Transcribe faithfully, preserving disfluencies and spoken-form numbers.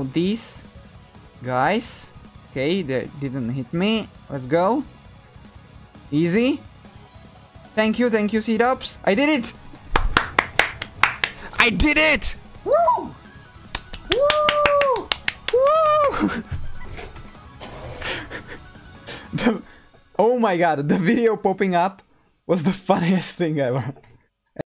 of these guys. Okay, they didn't hit me. Let's go. Easy. Thank you, thank you, C-Dubs. I did it! I did it! Woo! Woo! Woo! The, oh my god, the video popping up was the funniest thing ever.